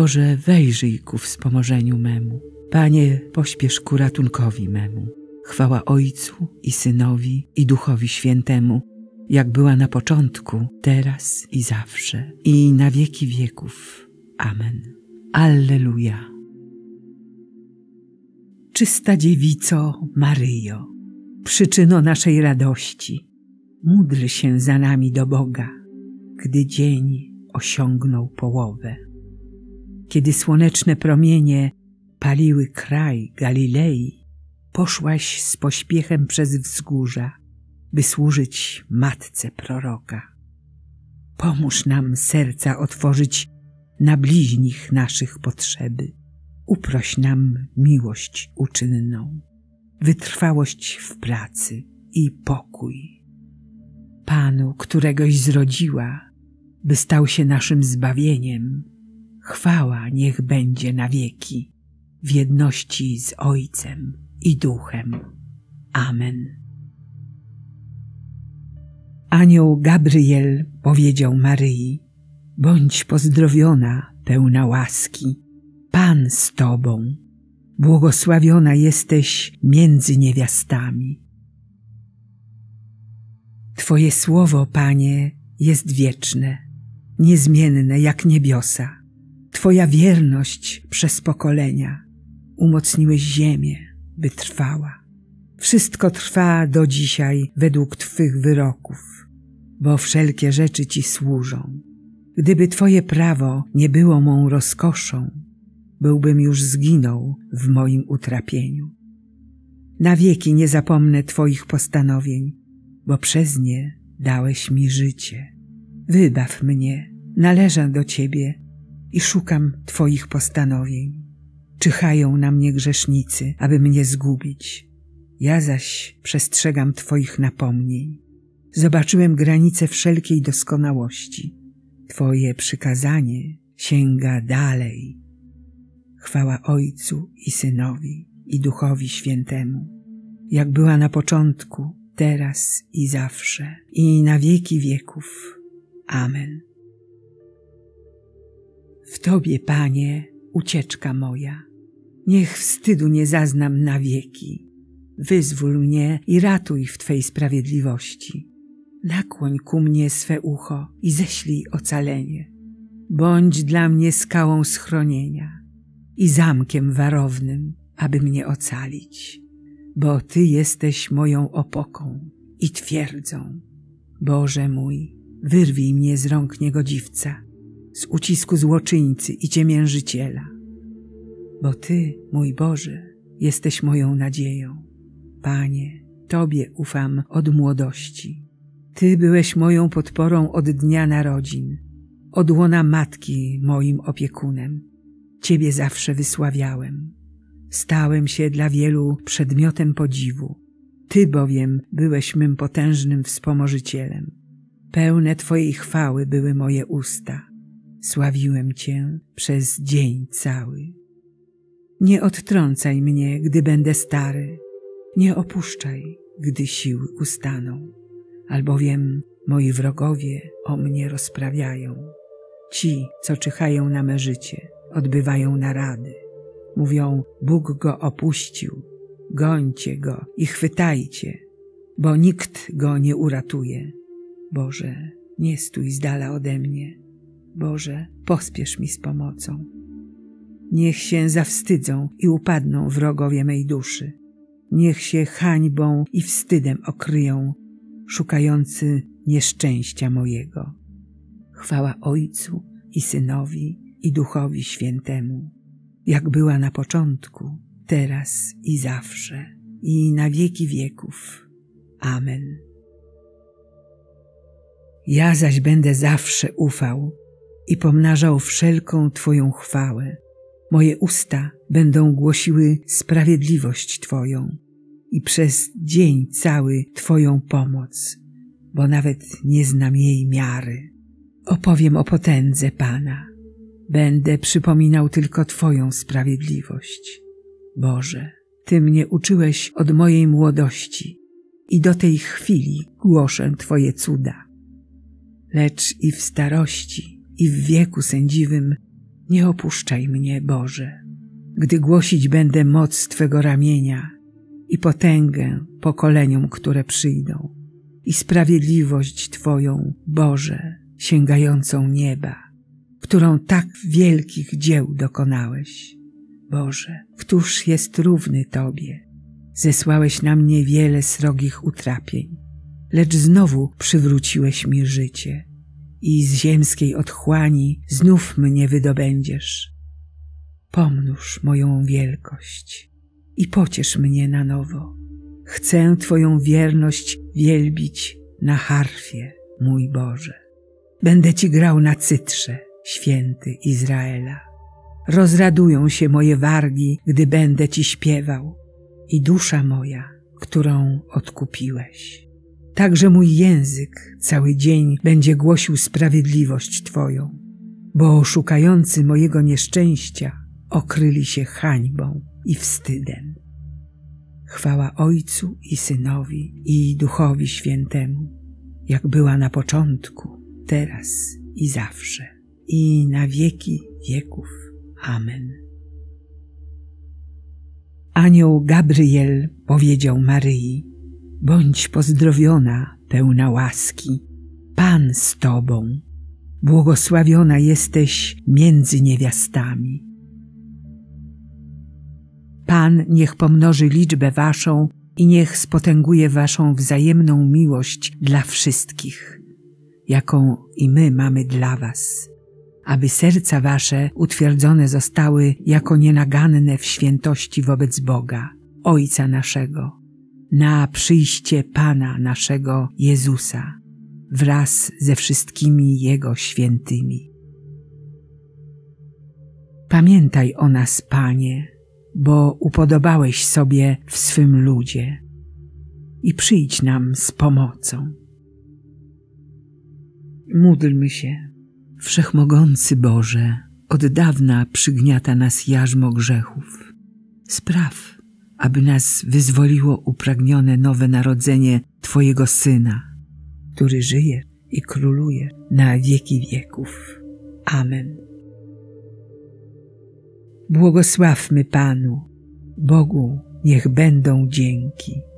Boże, wejrzyj ku wspomożeniu memu. Panie, pośpiesz ku ratunkowi memu. Chwała Ojcu i Synowi, i Duchowi Świętemu, jak była na początku, teraz i zawsze, i na wieki wieków. Amen. Alleluja. Czysta Dziewico Maryjo, przyczyno naszej radości, módl się za nami do Boga, gdy dzień osiągnął połowę. Kiedy słoneczne promienie paliły kraj Galilei, poszłaś z pośpiechem przez wzgórza, by służyć Matce Proroka. Pomóż nam serca otworzyć na bliźnich naszych potrzeby. Uproś nam miłość uczynną, wytrwałość w pracy i pokój. Panu, któregoś zrodziła, by stał się naszym zbawieniem, chwała niech będzie na wieki, w jedności z Ojcem i Duchem. Amen. Anioł Gabriel powiedział Maryi: bądź pozdrowiona, pełna łaski, Pan z Tobą, błogosławiona jesteś między niewiastami. Twoje słowo, Panie, jest wieczne, niezmienne jak niebiosa. Twoja wierność przez pokolenia. Umocniłeś ziemię, by trwała. Wszystko trwa do dzisiaj według Twych wyroków, bo wszelkie rzeczy Ci służą. Gdyby Twoje prawo nie było mą rozkoszą, byłbym już zginął w moim utrapieniu. Na wieki nie zapomnę Twoich postanowień, bo przez nie dałeś mi życie. Wybaw mnie, należę do Ciebie i szukam Twoich postanowień. Czyhają na mnie grzesznicy, aby mnie zgubić. Ja zaś przestrzegam Twoich napomnień. Zobaczyłem granice wszelkiej doskonałości. Twoje przykazanie sięga dalej. Chwała Ojcu i Synowi, i Duchowi Świętemu, jak była na początku, teraz i zawsze, i na wieki wieków. Amen. W Tobie, Panie, ucieczka moja, niech wstydu nie zaznam na wieki. Wyzwól mnie i ratuj w Twej sprawiedliwości. Nakłoń ku mnie swe ucho i ześlij ocalenie. Bądź dla mnie skałą schronienia i zamkiem warownym, aby mnie ocalić. Bo Ty jesteś moją opoką i twierdzą. Boże mój, wyrwij mnie z rąk niegodziwca, z ucisku złoczyńcy i ciemiężyciela. Bo Ty, mój Boże, jesteś moją nadzieją. Panie, Tobie ufam od młodości. Ty byłeś moją podporą od dnia narodzin, od łona matki moim opiekunem. Ciebie zawsze wysławiałem. Stałem się dla wielu przedmiotem podziwu. Ty bowiem byłeś mym potężnym wspomożycielem. Pełne Twojej chwały były moje usta. Sławiłem Cię przez dzień cały. Nie odtrącaj mnie, gdy będę stary. Nie opuszczaj, gdy siły ustaną. Albowiem moi wrogowie o mnie rozprawiają. Ci, co czyhają na me życie, odbywają narady. Mówią: Bóg go opuścił, gońcie go i chwytajcie, bo nikt go nie uratuje. Boże, nie stój z dala ode mnie. Boże, pospiesz mi z pomocą. Niech się zawstydzą i upadną wrogowie mej duszy. Niech się hańbą i wstydem okryją szukający nieszczęścia mojego. Chwała Ojcu i Synowi, i Duchowi Świętemu, jak była na początku, teraz i zawsze, i na wieki wieków. Amen. Ja zaś będę zawsze ufał i pomnażał wszelką Twoją chwałę. Moje usta będą głosiły sprawiedliwość Twoją i przez dzień cały Twoją pomoc, bo nawet nie znam jej miary. Opowiem o potędze Pana. Będę przypominał tylko Twoją sprawiedliwość. Boże, Ty mnie uczyłeś od mojej młodości i do tej chwili głoszę Twoje cuda. Lecz i w starości, i w wieku sędziwym Nie opuszczaj mnie, Boże, gdy głosić będę moc Twego ramienia i potęgę pokoleniom, które przyjdą, i sprawiedliwość Twoją, Boże, sięgającą nieba, którą tak wielkich dzieł dokonałeś. Boże, któż jest równy Tobie? Zesłałeś na mnie wiele srogich utrapień, lecz znowu przywróciłeś mi życie i z ziemskiej otchłani znów mnie wydobędziesz. Pomnóż moją wielkość i pociesz mnie na nowo. Chcę Twoją wierność wielbić na harfie, mój Boże. Będę Ci grał na cytrze, święty Izraela. Rozradują się moje wargi, gdy będę Ci śpiewał, i dusza moja, którą odkupiłeś. Także mój język cały dzień będzie głosił sprawiedliwość Twoją, bo szukający mojego nieszczęścia okryli się hańbą i wstydem. Chwała Ojcu i Synowi, i Duchowi Świętemu, jak była na początku, teraz i zawsze, i na wieki wieków. Amen. Anioł Gabriel powiedział Maryi: bądź pozdrowiona, pełna łaski, Pan z Tobą, błogosławiona jesteś między niewiastami. Pan niech pomnoży liczbę Waszą i niech spotęguje Waszą wzajemną miłość dla wszystkich, jaką i my mamy dla Was, aby serca Wasze utwierdzone zostały jako nienaganne w świętości wobec Boga, Ojca naszego, na przyjście Pana naszego Jezusa, wraz ze wszystkimi Jego świętymi. Pamiętaj o nas, Panie, bo upodobałeś sobie w swym ludzie, i przyjdź nam z pomocą. Módlmy się. Wszechmogący Boże, od dawna przygniata nas jarzmo grzechów. Spraw, aby nas wyzwoliło upragnione nowe narodzenie Twojego Syna, który żyje i króluje na wieki wieków. Amen. Błogosławmy Panu, Bogu niech będą dzięki.